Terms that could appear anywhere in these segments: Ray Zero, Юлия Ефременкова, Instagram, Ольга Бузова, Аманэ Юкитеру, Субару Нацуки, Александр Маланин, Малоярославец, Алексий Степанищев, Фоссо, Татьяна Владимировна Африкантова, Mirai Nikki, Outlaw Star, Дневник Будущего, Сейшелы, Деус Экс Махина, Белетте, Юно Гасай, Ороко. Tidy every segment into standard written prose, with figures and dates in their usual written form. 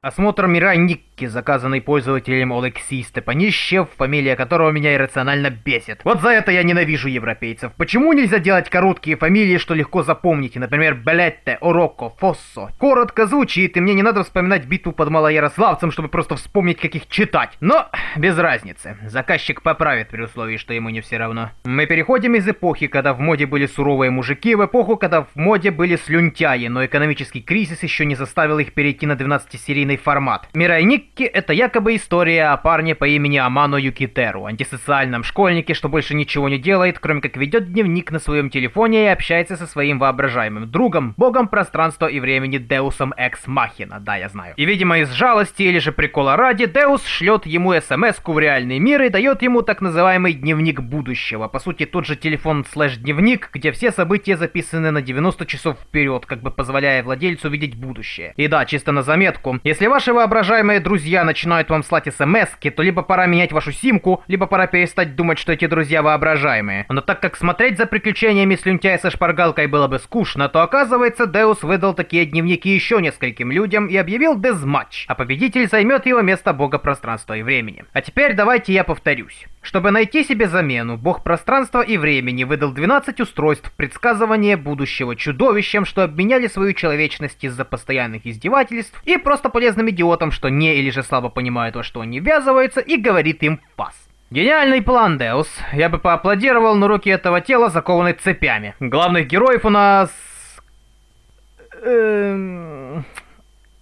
Осмотр Mirai Nikki, заказанный пользователем Алексий Степанищев, фамилия которого меня иррационально бесит. Вот за это я ненавижу европейцев. Почему нельзя делать короткие фамилии, что легко запомнить? Например, Белетте, Ороко, Фоссо. Коротко звучит, и мне не надо вспоминать битву под Малоярославцем, чтобы просто вспомнить, как их читать. Но без разницы. Заказчик поправит при условии, что ему не все равно. Мы переходим из эпохи, когда в моде были суровые мужики, в эпоху, когда в моде были слюнтяи, но экономический кризис еще не заставил их перейти на 12-серийный формат. Mirai Nikki — это якобы история о парне по имени Аманэ Юкитеру, антисоциальном школьнике, что больше ничего не делает, кроме как ведет дневник на своем телефоне и общается со своим воображаемым другом, богом пространства и времени Деусом Экс Махина. Да, я знаю. И, видимо, из жалости или же прикола ради, Деус шлет ему смс-ку в реальный мир и дает ему так называемый дневник будущего. По сути, тот же телефон /дневник, где все события записаны на 90 часов вперед, как бы позволяя владельцу видеть будущее. И да, чисто на заметку, если ваши воображаемые друзья начинают вам слать смс-ки, то либо пора менять вашу симку, либо пора перестать думать, что эти друзья воображаемые. Но так как смотреть за приключениями слюнтяя со шпаргалкой было бы скучно, то оказывается, Деус выдал такие дневники еще нескольким людям и объявил дезматч, а победитель займет его место бога пространства и времени. А теперь давайте я повторюсь. Чтобы найти себе замену, бог пространства и времени выдал 12 устройств предсказывания будущего чудовищем, что обменяли свою человечность из-за постоянных издевательств, и просто полезным идиотом, что не или же слабо понимает, во что они ввязываются, и говорит им в пас. Гениальный план, Деус. Я бы поаплодировал, но руки этого тела закованы цепями. Главных героев у нас...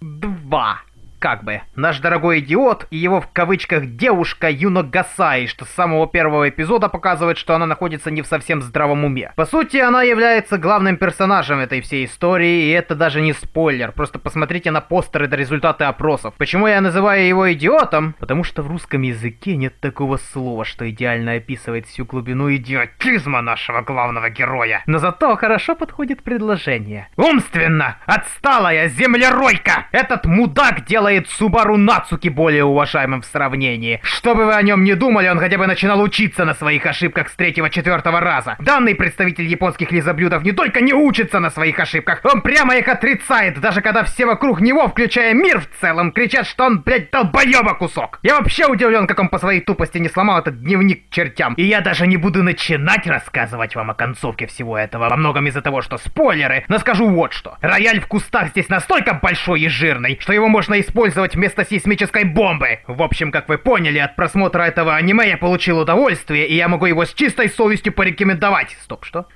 Два. Как бы. Наш дорогой идиот и его в кавычках девушка Юно Гасай, что с самого первого эпизода показывает, что она находится не в совсем здравом уме. По сути, она является главным персонажем этой всей истории, и это даже не спойлер. Просто посмотрите на постеры до результаты опросов. Почему я называю его идиотом? Потому что в русском языке нет такого слова, что идеально описывает всю глубину идиотизма нашего главного героя. Но зато хорошо подходит предложение. Умственно отсталая землеройка! Этот мудак делает Субару Нацуки более уважаемым в сравнении. Что бы вы о нем не думали, он хотя бы начинал учиться на своих ошибках с 3-4 раза. Данный представитель японских лизоблюдов не только не учится на своих ошибках, он прямо их отрицает, даже когда все вокруг него, включая мир в целом, кричат, что он, блядь, долбоеба кусок. Я вообще удивлен, как он по своей тупости не сломал этот дневник к чертям. И я даже не буду начинать рассказывать вам о концовке всего этого, во многом из-за того, что спойлеры, но скажу вот что. Рояль в кустах здесь настолько большой и жирный, что его можно использовать вместо сейсмической бомбы. В общем, как вы поняли, от просмотра этого аниме я получил удовольствие, и я могу его с чистой совестью порекомендовать. Стоп, что?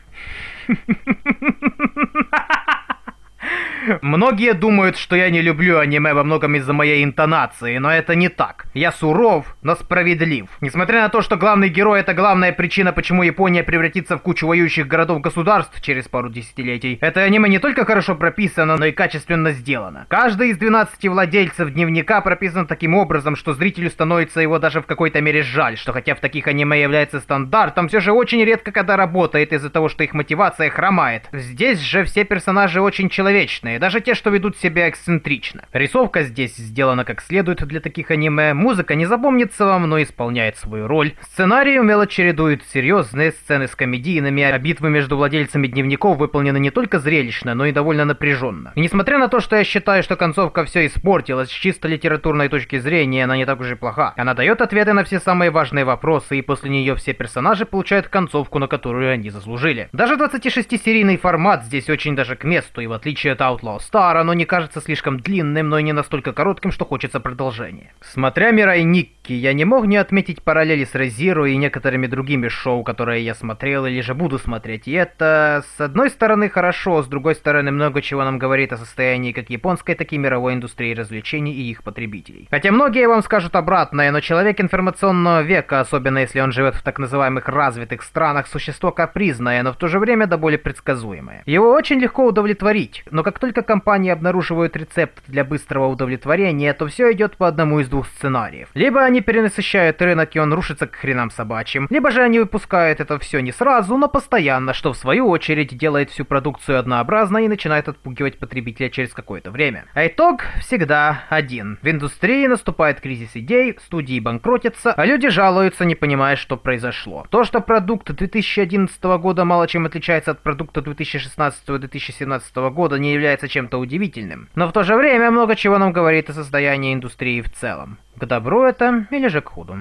Многие думают, что я не люблю аниме во многом из-за моей интонации, но это не так. Я суров, но справедлив. Несмотря на то, что главный герой — это главная причина, почему Япония превратится в кучу воюющих городов-государств через пару десятилетий, это аниме не только хорошо прописано, но и качественно сделано. Каждый из 12 владельцев дневника прописан таким образом, что зрителю становится его даже в какой-то мере жаль, что хотя в таких аниме является стандартом, все же очень редко когда работает из-за того, что их мотивация хромает. Здесь же все персонажи очень человечные, даже те, что ведут себя эксцентрично. Рисовка здесь сделана как следует для таких аниме, музыка не запомнится вам, но исполняет свою роль. Сценарий умело чередует серьезные сцены с комедийными, а битвы между владельцами дневников выполнены не только зрелищно, но и довольно напряженно. И несмотря на то, что я считаю, что концовка все испортила, с чисто литературной точки зрения она не так уж и плоха. Она дает ответы на все самые важные вопросы, и после нее все персонажи получают концовку, на которую они заслужили. Даже 26-серийный формат здесь очень даже к месту, и в отличие от Outlaw Star, оно не кажется слишком длинным, но и не настолько коротким, что хочется продолжения. Смотря Mirai Nikki, я не мог не отметить параллели с Ray Zero и некоторыми другими шоу, которые я смотрел или же буду смотреть. И это, с одной стороны, хорошо, с другой стороны, много чего нам говорит о состоянии как японской, так и мировой индустрии развлечений и их потребителей. Хотя многие вам скажут обратное, но человек информационного века, особенно если он живет в так называемых развитых странах, существо капризное, но в то же время до боли предсказуемое. Его очень легко удовлетворить, но как только компании обнаруживают рецепт для быстрого удовлетворения, то все идет по одному из двух сценариев. Либо они перенасыщают рынок, и он рушится к хренам собачьим, либо же они выпускают это все не сразу, но постоянно, что в свою очередь делает всю продукцию однообразной и начинает отпугивать потребителя через какое-то время. А итог всегда один. В индустрии наступает кризис идей, студии банкротятся, а люди жалуются, не понимая, что произошло. То, что продукт 2011 года мало чем отличается от продукта 2016-2017 года, не является является чем-то удивительным, но в то же время много чего нам говорит о состоянии индустрии в целом. К добру это или же к худу.